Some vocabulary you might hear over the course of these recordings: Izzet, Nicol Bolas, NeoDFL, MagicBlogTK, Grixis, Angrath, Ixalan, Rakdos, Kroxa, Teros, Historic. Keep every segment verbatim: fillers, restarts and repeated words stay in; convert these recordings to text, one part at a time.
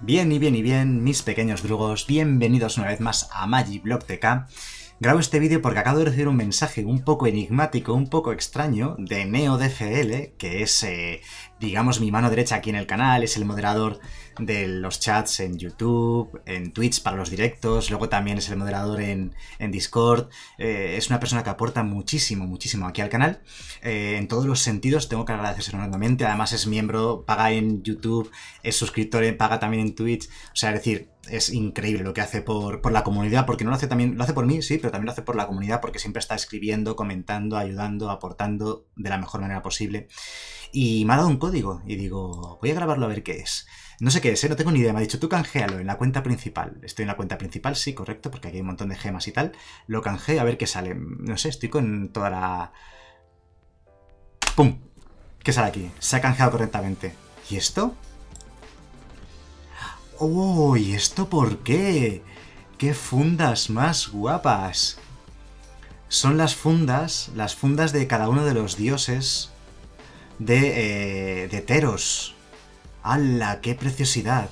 Bien y bien y bien, mis pequeños drugos, bienvenidos una vez más a MagicBlogTK. Grabo este vídeo porque acabo de recibir un mensaje un poco enigmático, un poco extraño, de NeoDFL, que es, eh, digamos, mi mano derecha aquí en el canal, es el moderador de los chats en YouTube, en Twitch para los directos, luego también es el moderador en, en Discord. Eh, es una persona que aporta muchísimo, muchísimo aquí al canal, eh, en todos los sentidos. Tengo que agradecérselo enormemente. Además es miembro, paga en YouTube, es suscriptor, paga también en Twitch, o sea, es decir, es increíble lo que hace por, por la comunidad, porque no lo hace también, lo hace por mí, sí, pero también lo hace por la comunidad, porque siempre está escribiendo, comentando, ayudando, aportando de la mejor manera posible. Y me ha dado un código y digo, voy a grabarlo a ver qué es. No sé qué es, ¿eh? No tengo ni idea. Me ha dicho, tú canjealo en la cuenta principal. Estoy en la cuenta principal, sí, correcto, porque aquí hay un montón de gemas y tal. Lo canjeo a ver qué sale. No sé, estoy con toda la... ¡Pum! ¿Qué sale aquí? Se ha canjeado correctamente. ¿Y esto? ¡Oh! ¿Y esto por qué? ¡Qué fundas más guapas! Son las fundas, las fundas de cada uno de los dioses de, eh, de Teros. ¡Hala! ¡Qué preciosidad!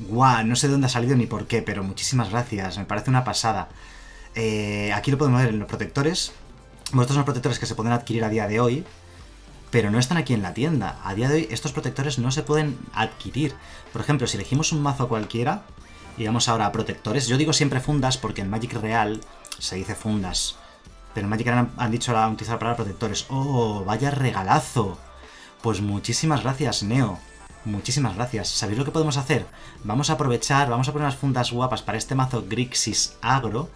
¡Guau! No sé de dónde ha salido ni por qué, pero muchísimas gracias. Me parece una pasada. Eh, aquí lo podemos ver en los protectores. Bueno, estos son los protectores que se pueden adquirir a día de hoy, pero no están aquí en la tienda. A día de hoy estos protectores no se pueden adquirir. Por ejemplo, si elegimos un mazo cualquiera y vamos ahora a protectores. Yo digo siempre fundas porque en Magic Real se dice fundas, pero en Magic Real han, han dicho la utilizar para protectores. ¡Oh! ¡Vaya regalazo! Pues muchísimas gracias, Neo. Muchísimas gracias. ¿Sabéis lo que podemos hacer? Vamos a aprovechar, vamos a poner unas fundas guapas para este mazo Grixis Agro.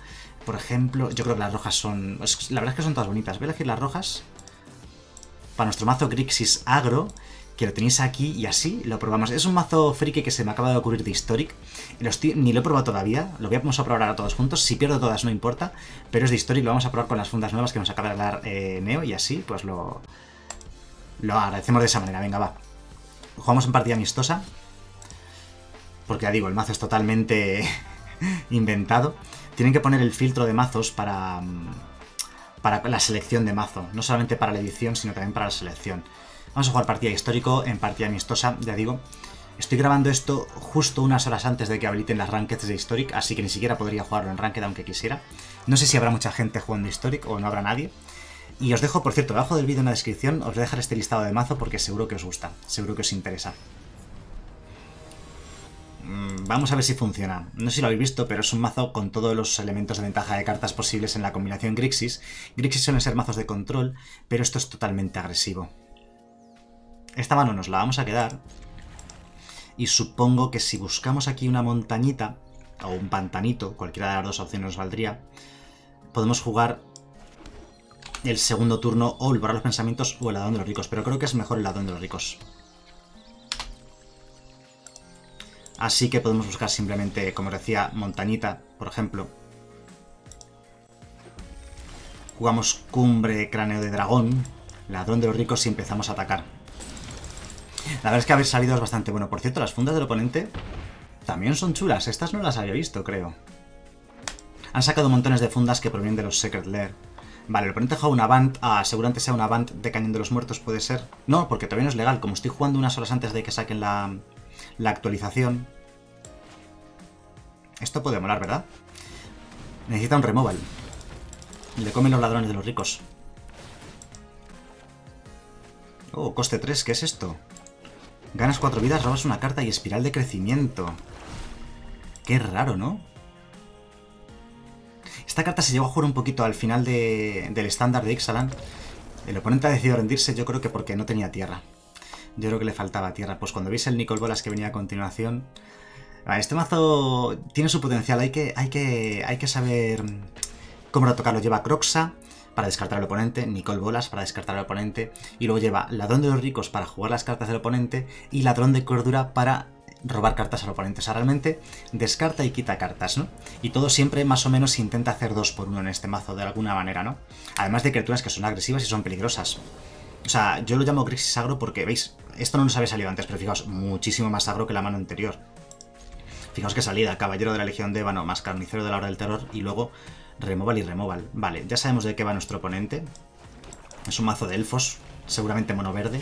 Por ejemplo, yo creo que las rojas son... La verdad es que son todas bonitas. Voy a elegir las rojas para nuestro mazo Grixis Agro, que lo tenéis aquí, y así lo probamos. Es un mazo friki que se me acaba de ocurrir de Historic. Lo estoy... Ni lo he probado todavía. Lo vamos a probar ahora todos juntos. Si pierdo todas no importa, pero es de Historic. Lo vamos a probar con las fundas nuevas que nos acaba de dar eh, Neo, y así pues lo... Lo agradecemos de esa manera. Venga, va. Jugamos en partida amistosa, porque ya digo, el mazo es totalmente inventado. Tienen que poner el filtro de mazos para, para la selección de mazo, no solamente para la edición, sino también para la selección. Vamos a jugar partida histórico en partida amistosa, ya digo. Estoy grabando esto justo unas horas antes de que habiliten las rankeds de Historic, así que ni siquiera podría jugarlo en ranked aunque quisiera. No sé si habrá mucha gente jugando Historic o no habrá nadie. Y os dejo, por cierto, debajo del vídeo en la descripción, os voy a dejar este listado de mazo porque seguro que os gusta, seguro que os interesa. Vamos a ver si funciona. No sé si lo habéis visto, pero es un mazo con todos los elementos de ventaja de cartas posibles en la combinación Grixis. Grixis suelen ser mazos de control, pero esto es totalmente agresivo. Esta mano nos la vamos a quedar. Y supongo que si buscamos aquí una montañita, o un pantanito, cualquiera de las dos opciones nos valdría, podemos jugar el segundo turno o el borrar los pensamientos o el ladrón de los ricos, pero creo que es mejor el ladrón de los ricos. Así que podemos buscar simplemente, como decía, montañita, por ejemplo. Jugamos cumbre, cráneo de dragón, ladrón de los ricos y empezamos a atacar. La verdad es que haber salido es bastante bueno. Por cierto, las fundas del oponente también son chulas. Estas no las había visto, creo. Han sacado montones de fundas que provienen de los Secret Lair. Vale, el oponente juega una Avant, ah, seguramente sea una Avant de Cañón de los Muertos, puede ser. No, porque todavía no es legal, como estoy jugando unas horas antes de que saquen la, la actualización. Esto puede molar, ¿verdad? Necesita un removal. Le comen los ladrones de los ricos. Oh, coste tres, ¿qué es esto? Ganas cuatro vidas, robas una carta y espiral de crecimiento. Qué raro, ¿no? Esta carta se llegó a jugar un poquito al final de, del estándar de Ixalan. El oponente ha decidido rendirse, yo creo que porque no tenía tierra. Yo creo que le faltaba tierra. Pues cuando veis el Nicol Bolas que venía a continuación... Este mazo tiene su potencial. Hay que, hay que, hay que saber cómo retocarlo. Lleva Kroxa para descartar al oponente, Nicol Bolas para descartar al oponente, y luego lleva Ladrón de los Ricos para jugar las cartas del oponente y Ladrón de Cordura para... robar cartas al oponente. O sea, realmente descarta y quita cartas, ¿no? Y todo siempre más o menos intenta hacer dos por uno en este mazo de alguna manera, ¿no? Además de criaturas que son agresivas y son peligrosas. O sea, yo lo llamo Grixis Agro porque, veis, esto no nos había salido antes, pero fijaos, muchísimo más agro que la mano anterior. Fijaos qué salida, Caballero de la Legión de Ébano, más Carnicero de la Hora del Terror y luego Removal y Removal. Vale, ya sabemos de qué va nuestro oponente. Es un mazo de elfos, seguramente mono verde.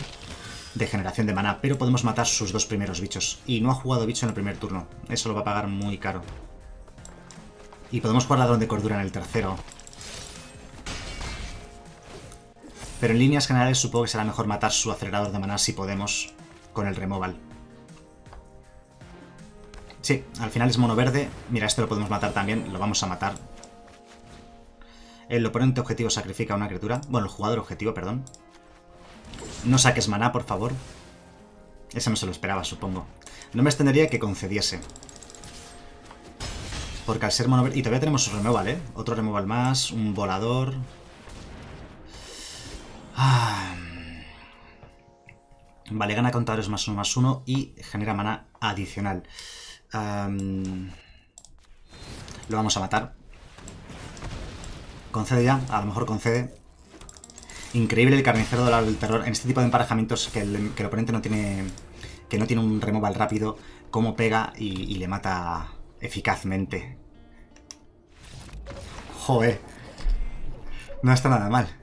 de generación de maná, pero podemos matar sus dos primeros bichos. Y no ha jugado bicho en el primer turno. Eso lo va a pagar muy caro. Y podemos jugar Ladrón de Cordura en el tercero. Pero en líneas generales supongo que será mejor matar su acelerador de maná si podemos con el removal. Sí, al final es mono verde. Mira, este lo podemos matar también. Lo vamos a matar. El oponente objetivo sacrifica a una criatura. Bueno, el jugador objetivo, perdón. No saques maná, por favor. Eso no se lo esperaba, supongo. No me extendería que concediese. Porque al ser mono verde... Y todavía tenemos su removal, ¿eh? Otro removal más. Un volador... Vale, gana contadores más uno más uno y genera maná adicional. Um, lo vamos a matar. Concede ya, a lo mejor concede. Increíble el carnicero del árbol del terror. En este tipo de emparejamientos que el, que el oponente no tiene. Que no tiene un removal rápido. Cómo pega y, y le mata eficazmente. Joder. No está nada mal.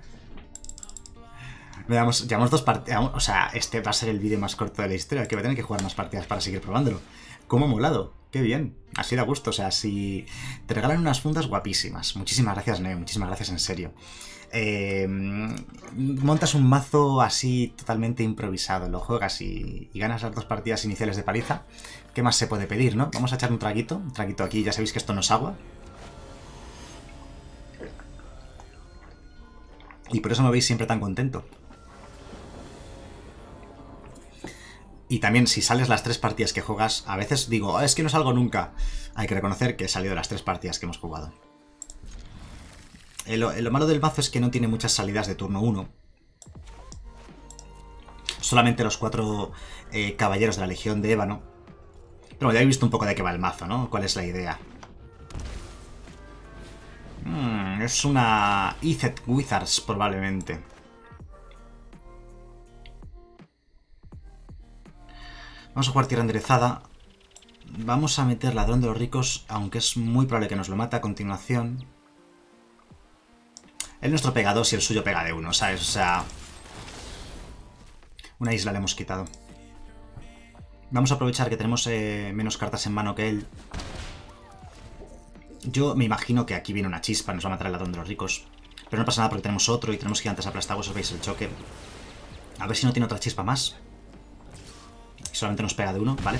Llevamos, llevamos dos partidas. O sea, este va a ser el vídeo más corto de la historia. Que voy a tener que jugar más partidas para seguir probándolo. ¿Cómo ha molado? ¡Qué bien! Así da gusto. O sea, si te regalan unas fundas guapísimas. Muchísimas gracias, Neo. Muchísimas gracias, en serio. Eh, montas un mazo así totalmente improvisado. Lo juegas y, y ganas las dos partidas iniciales de paliza. ¿Qué más se puede pedir, no? Vamos a echar un traguito. Un traguito aquí. Ya sabéis que esto no es agua. Y por eso me veis siempre tan contento. Y también, si sales las tres partidas que juegas, a veces digo, oh, es que no salgo nunca. Hay que reconocer que he salido de las tres partidas que hemos jugado. Eh, lo, eh, lo malo del mazo es que no tiene muchas salidas de turno uno. Solamente los cuatro eh, caballeros de la Legión de Ébano. Pero bueno, ya he visto un poco de qué va el mazo, ¿no? ¿Cuál es la idea? Mm, es una Izzet Wizards, probablemente. Vamos a jugar tierra enderezada. Vamos a meter ladrón de los ricos, aunque es muy probable que nos lo mate a continuación. El nuestro pega dos y el suyo pega de uno, ¿sabes? O sea... Una isla le hemos quitado. Vamos a aprovechar que tenemos eh, menos cartas en mano que él. Yo me imagino que aquí viene una chispa, nos va a matar el ladrón de los ricos. Pero no pasa nada porque tenemos otro y tenemos gigantes aplastados, os veis el choque. A ver si no tiene otra chispa más. Solamente nos pega de uno, ¿vale?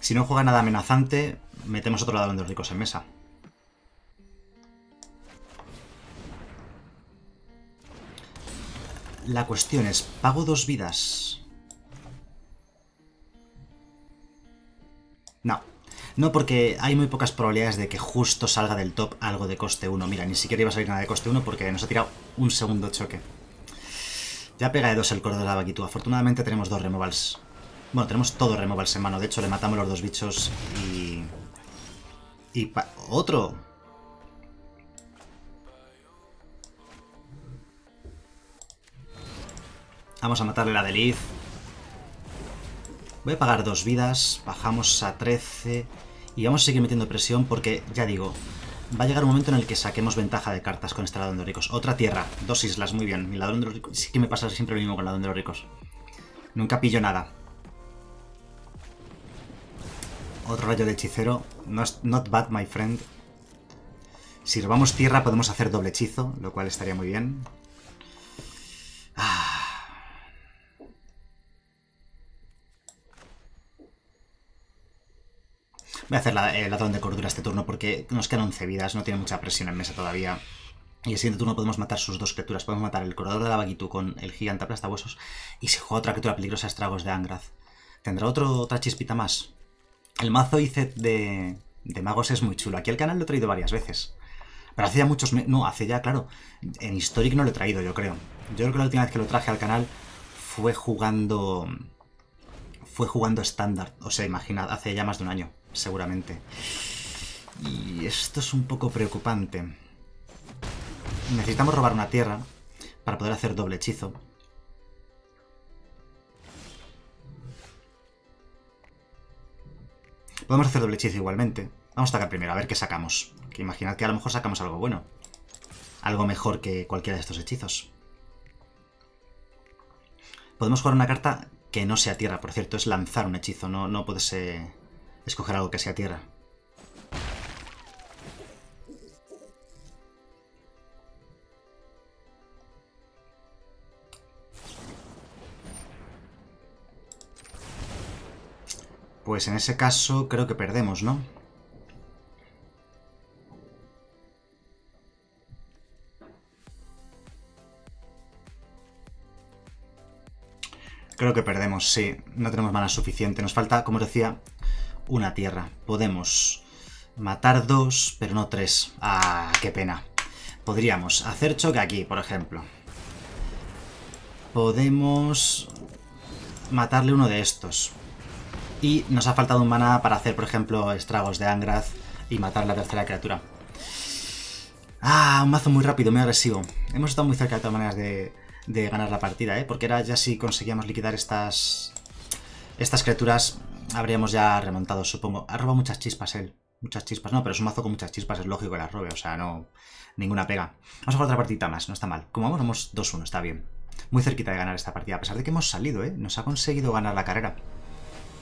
Si no juega nada amenazante, metemos otro ladrón de los ricos en mesa. La cuestión es, ¿pago dos vidas? No. No, porque hay muy pocas probabilidades de que justo salga del top algo de coste uno. Mira, ni siquiera iba a salir nada de coste uno porque nos ha tirado un segundo choque. Ya pega de dos el coro de la vaquitú. Afortunadamente tenemos dos removals. Bueno, tenemos todos removals en mano. De hecho, le matamos los dos bichos y... Y... Pa... ¡Otro! Vamos a matarle la deliz. Voy a pagar dos vidas. Bajamos a trece. Y vamos a seguir metiendo presión porque, ya digo... Va a llegar un momento en el que saquemos ventaja de cartas con este ladrón de los ricos. Otra tierra, dos islas, muy bien. Mi ladrón de los ricos... Sí que me pasa siempre lo mismo con el ladrón de los ricos. Nunca pillo nada. Otro rayo de hechicero. Not, not bad, my friend. Si robamos tierra podemos hacer doble hechizo, lo cual estaría muy bien. Ah... Voy a hacer la, el ladrón de cordura este turno porque nos quedan once vidas, no tiene mucha presión en mesa todavía. Y el siguiente turno podemos matar sus dos criaturas. Podemos matar el corredor de la vaquitú con el gigante aplastahuesos. Y se juega otra criatura peligrosa, estragos de Angrath. ¿Tendrá otro, otra chispita más? El mazo Izzet de, de magos es muy chulo. Aquí al canal lo he traído varias veces. Pero hace ya muchos meses... No, hace ya, claro. En Historic no lo he traído, yo creo. Yo creo que la última vez que lo traje al canal fue jugando... Fue jugando estándar. O sea, imaginad, hace ya más de un año. Seguramente. Y esto es un poco preocupante. Necesitamos robar una tierra para poder hacer doble hechizo. Podemos hacer doble hechizo igualmente. Vamos a atacar primero, a ver qué sacamos. Que imaginad que a lo mejor sacamos algo bueno. Algo mejor que cualquiera de estos hechizos. Podemos jugar una carta que no sea tierra, por cierto, es lanzar un hechizo, no, no puedes eh, escoger algo que sea tierra. Pues en ese caso creo que perdemos, ¿no? Creo que perdemos, sí. No tenemos mana suficiente. Nos falta, como os decía, una tierra. Podemos matar dos, pero no tres. Ah, qué pena. Podríamos hacer choque aquí, por ejemplo. Podemos matarle uno de estos. Y nos ha faltado un maná para hacer, por ejemplo, estragos de Angrath y matar la tercera criatura. Ah, un mazo muy rápido, muy agresivo. Hemos estado muy cerca de todas maneras de, de ganar la partida, ¿eh? Porque era ya si conseguíamos liquidar estas, estas criaturas, habríamos ya remontado, supongo. Ha robado muchas chispas él. Muchas chispas, no, pero es un mazo con muchas chispas, es lógico que las robe, o sea, no, ninguna pega. Vamos a jugar otra partidita más, no está mal. Como vamos, vamos dos uno, está bien. Muy cerquita de ganar esta partida, a pesar de que hemos salido, ¿eh? Nos ha conseguido ganar la carrera.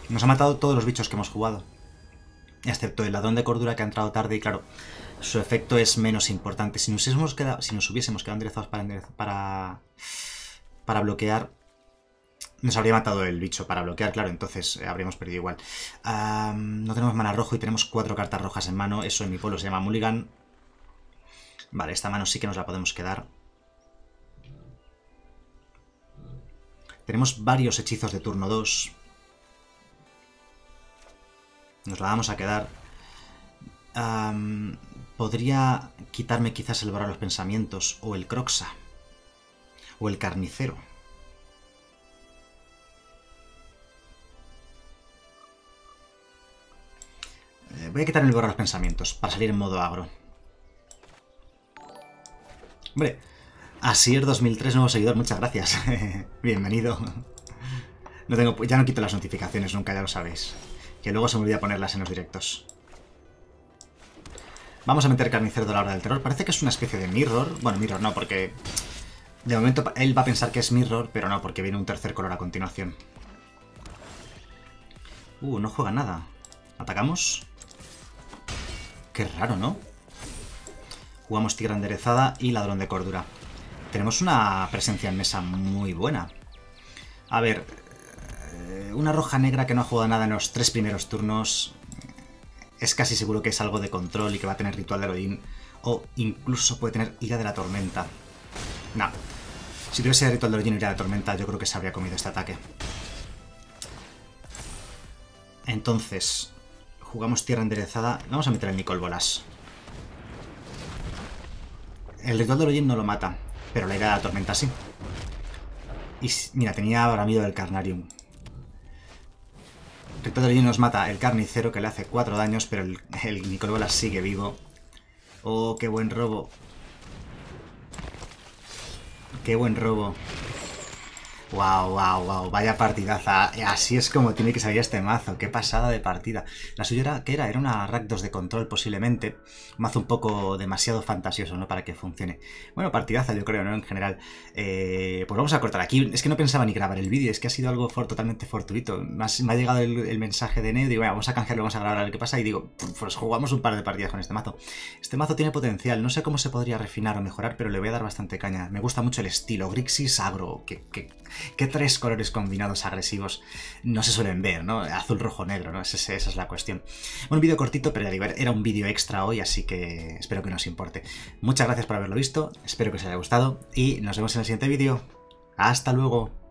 Nos ha matado todos los bichos que hemos jugado, excepto el ladrón de cordura que ha entrado tarde y claro, su efecto es menos importante. Si nos hubiésemos quedado, si nos hubiésemos quedado enderezados para, para, para bloquear, nos habría matado el bicho para bloquear, claro, entonces eh, habríamos perdido igual. Um, no tenemos mana rojo y tenemos cuatro cartas rojas en mano, eso en mi pueblo se llama mulligan. Vale, esta mano sí que nos la podemos quedar. Tenemos varios hechizos de turno dos. Nos la vamos a quedar. Um, podría quitarme quizás el valor a los pensamientos. O el Kroxa. O el carnicero. Eh, voy a quitar el valor a los pensamientos. Para salir en modo agro. Hombre. Asier dos mil tres, nuevo seguidor. Muchas gracias. Bienvenido. No tengo, ya no quito las notificaciones nunca, ya lo sabéis. Que luego se me olvida ponerlas en los directos. Vamos a meter carnicero de la hora del terror. Parece que es una especie de mirror. Bueno, mirror no, porque de momento él va a pensar que es mirror, pero no, porque viene un tercer color a continuación. Uh, no juega nada. ¿Atacamos? Qué raro, ¿no? Jugamos tierra enderezada y ladrón de cordura. Tenemos una presencia en mesa muy buena. A ver... Una roja negra que no ha jugado nada en los tres primeros turnos es casi seguro que es algo de control y que va a tener ritual de Elohim o incluso puede tener ira de la tormenta. No, si tuviese ritual de Elohim o ira de la tormenta yo creo que se habría comido este ataque. Entonces, jugamos tierra enderezada. Vamos a meter el Nicol Bolas. El ritual de Elohim no lo mata, pero la ira de la tormenta sí. Y mira, tenía ahora miedo del Carnarium. Ritual de Elohim nos mata el carnicero que le hace cuatro daños, pero el, el Nicol Bolas sigue vivo. Oh, qué buen robo. Qué buen robo. Wow, wow, wow. Vaya partidaza. Así es como tiene que salir este mazo. Qué pasada de partida. La suya era, ¿qué era? Era una Rakdos de control posiblemente. Mazo un poco demasiado fantasioso, ¿no? Para que funcione. Bueno, partidaza yo creo, ¿no? En general. Eh, pues vamos a cortar aquí. Es que no pensaba ni grabar el vídeo. Es que ha sido algo for, totalmente fortuito. Me ha, me ha llegado el, el mensaje de Neo. Digo, bueno, vamos a canjearlo, vamos a grabar a ver qué pasa. Y digo, pues jugamos un par de partidas con este mazo. Este mazo tiene potencial. No sé cómo se podría refinar o mejorar, pero le voy a dar bastante caña. Me gusta mucho el estilo. Grixis agro. Que... que Que tres colores combinados agresivos no se suelen ver, ¿no? Azul, rojo, negro, ¿no? Esa, esa es la cuestión. Un vídeo cortito, pero era un vídeo extra hoy, así que espero que no os importe. Muchas gracias por haberlo visto, espero que os haya gustado y nos vemos en el siguiente vídeo. ¡Hasta luego!